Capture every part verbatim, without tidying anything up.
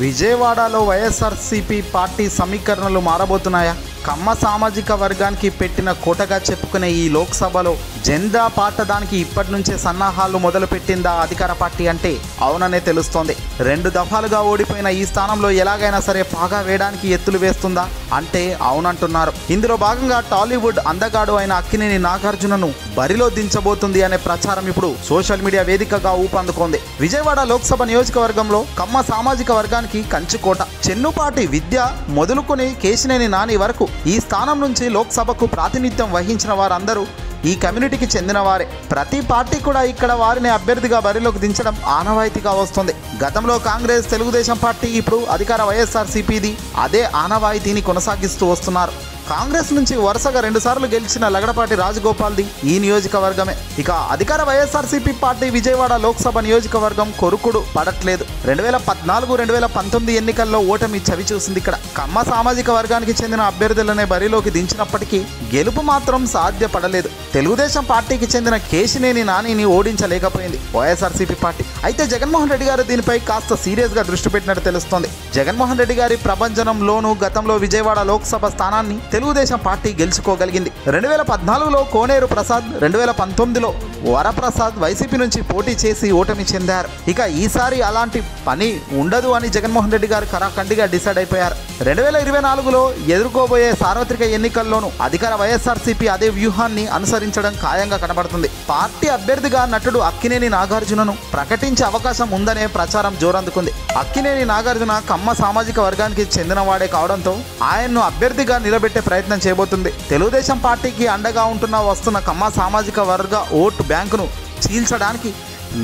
విజయవాడలో వైఎస్ఆర్సీపీ పార్టీ సమీకరణలు మారబోతున్నాయా? కమ్మ సామాజిక వర్గానికి పెట్టిన కోటగా చెప్పుకునే ఈ లోక్సభలో జెండా పాటడానికి ఇప్పటి నుంచే సన్నాహాలు మొదలుపెట్టిందా అధికార పార్టీ అంటే అవుననే తెలుస్తోంది. రెండు దఫాలుగా ఓడిపోయిన ఈ స్థానంలో ఎలాగైనా సరే పాగా వేయడానికి ఎత్తులు వేస్తుందా అంటే అవునంటున్నారు. ఇందులో భాగంగా టాలీవుడ్ అందగాడు అయిన అక్కినేని నాగార్జునను బరిలో దించబోతుంది అనే ప్రచారం ఇప్పుడు సోషల్ మీడియా వేదికగా ఊపందుకుంది. విజయవాడ లోక్సభ నియోజకవర్గంలో కమ్మ సామాజిక వర్గానికి కంచుకోట. చెన్నుపాటి విద్య మొదలుకొని కేశినేని నాని వరకు ఈ స్థానం నుంచి లోక్సభకు ప్రాతినిధ్యం వహించిన వారందరూ ఈ కమ్యూనిటీకి చెందిన వారే. ప్రతి పార్టీ కూడా ఇక్కడ వారిని అభ్యర్థిగా బరిలోకి దించడం ఆనవాయితీగా వస్తుంది. గతంలో కాంగ్రెస్, తెలుగుదేశం పార్టీ, ఇప్పుడు అధికార వైఎస్ఆర్సీపీది అదే ఆనవాయితీని కొనసాగిస్తూ వస్తున్నారు. కాంగ్రెస్ నుంచి వరుసగా రెండు సార్లు గెలిచిన లగడపాటి రాజగోపాల్ది ఈ నియోజకవర్గమే. ఇక అధికార వైఎస్ఆర్సీపీ పార్టీ విజయవాడ లోక్సభ నియోజకవర్గం కొరుకుడు పడట్లేదు. రెండు వేల పద్నాలుగు రెండు వేల పంతొమ్మిది ఎన్నికల్లో ఓటమి చవి చూసింది. ఇక్కడ కమ్మ సామాజిక వర్గానికి చెందిన అభ్యర్థులనే బరిలోకి దించినప్పటికీ గెలుపు మాత్రం సాధ్యపడలేదు. తెలుగుదేశం పార్టీకి చెందిన కేశినేని నానిని ఓడించలేకపోయింది వైఎస్ఆర్సీపీ పార్టీ. అయితే జగన్మోహన్ రెడ్డి గారు దీనిపై కాస్త సీరియస్ గా దృష్టి పెట్టినట్టు తెలుస్తోంది. జగన్మోహన్ రెడ్డి గారి ప్రభంజనంలోనూ గతంలో విజయవాడ లోక్సభ స్థానాన్ని తెలుగుదేశం పార్టీ గెలుచుకోగలిగింది. రెండు వేల పద్నాలుగులో కోనేరు ప్రసాద్, రెండు వేల పంతొమ్మిదిలో వరప్రసాద్ వైసీపీ నుంచి పోటీ చేసి ఓటమి చెందారు. ఇక ఈసారి అలాంటి పని ఉండదు అని జగన్మోహన్ రెడ్డి గారు కరాఖండిగా డిసైడ్ అయిపోయారు. రెండు వేల ఇరవై నాలుగులో ఎదుర్కోబోయే సార్వత్రిక ఎన్నికల్లోనూ అధికార వైఎస్ఆర్సీపీ అదే వ్యూహాన్ని అనుసరించడం ఖాయంగా కనబడుతుంది. పార్టీ అభ్యర్థిగా నటుడు అక్కినేని నాగార్జునను ప్రకటించే అవకాశం ఉందనే ప్రచారం జోరందుకుంది. అక్కినేని నాగార్జున కమ్మ సామాజిక వర్గానికి చెందినవాడే కావడంతో ఆయన్ను అభ్యర్థిగా నిలబెట్టే ప్రయత్నం చేయబోతుంది. తెలుగుదేశం పార్టీకి అండగా ఉంటున్న వస్తున్న కమ్మ సామాజిక వర్గ ఓటు బ్యాంకును చీల్చడానికి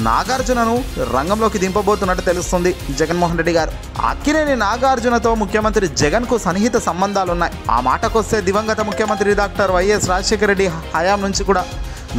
నాగార్జునను రంగంలోకి దింపబోతున్నట్టు తెలుస్తుంది జగన్మోహన్ రెడ్డి గారు. అక్కినేని నాగార్జునతో ముఖ్యమంత్రి జగన్ కు సన్నిహిత సంబంధాలున్నాయి. ఆ మాటకొస్తే దివంగత ముఖ్యమంత్రి డాక్టర్ వైఎస్ రాజశేఖర రెడ్డి హయాం నుంచి కూడా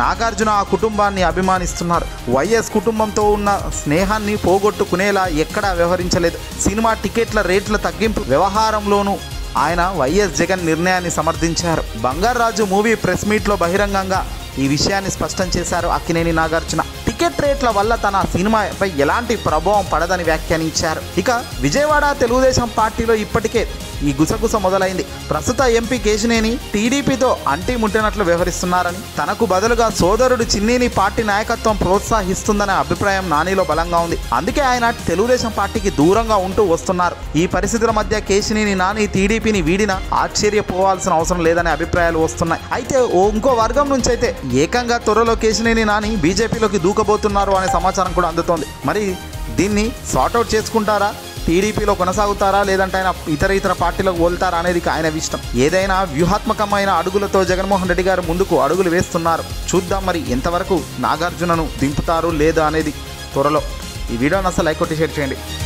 నాగార్జున ఆ కుటుంబాన్ని అభిమానిస్తున్నారు. వైఎస్ కుటుంబంతో ఉన్న స్నేహాన్ని పోగొట్టుకునేలా ఎక్కడా వ్యవహరించలేదు. సినిమా టికెట్ల రేట్ల తగ్గింపు వ్యవహారంలోనూ ఆయన వైఎస్ జగన్ నిర్ణయాన్ని సమర్థించారు. బంగారాజు మూవీ ప్రెస్ మీట్లో బహిరంగంగా ఈ విషయాన్ని స్పష్టం చేశారు అక్కినేని నాగార్జున. టికెట్ రేట్ల వల్ల తన సినిమాపై ఎలాంటి ప్రభావం పడదని వ్యాఖ్యానించారు. ఇక విజయవాడ తెలుగుదేశం పార్టీలో ఇప్పటికే ఈ గుసగుస మొదలైంది. ప్రస్తుత ఎంపీ కేశినేని టీడీపీతో అంటి ముట్టినట్లు వ్యవహరిస్తున్నారని, తనకు బదులుగా సోదరుడు చిన్నిని పార్టీ నాయకత్వం ప్రోత్సహిస్తుందనే అభిప్రాయం నానిలో బలంగా ఉంది. అందుకే ఆయన తెలుగుదేశం పార్టీకి దూరంగా ఉంటూ వస్తున్నారు. ఈ పరిస్థితుల మధ్య కేశినేని నాని టీడీపీని వీడినా ఆశ్చర్యపోవాల్సిన అవసరం లేదనే అభిప్రాయాలు వస్తున్నాయి. అయితే ఓ ఇంకో వర్గం నుంచి అయితే ఏకంగా త్వరలో కేశినేని నాని బీజేపీలోకి దూకబోతున్నారు అనే సమాచారం కూడా అందుతోంది. మరి దీన్ని సార్ట్అవుట్ చేసుకుంటారా, టీడీపీలో కొనసాగుతారా, లేదంటే ఆయన ఇతర ఇతర పార్టీలకు వెళ్తారా అనేది ఆయన ఇష్టం. ఏదైనా వ్యూహాత్మకమైన అడుగులతో జగన్మోహన్ రెడ్డి గారు ముందుకు అడుగులు వేస్తున్నారు. చూద్దాం మరి ఎంతవరకు నాగార్జునను దింపుతారు లేదా అనేది త్వరలో. ఈ వీడియోని అసలు లైక్ కొట్టి షేర్ చేయండి.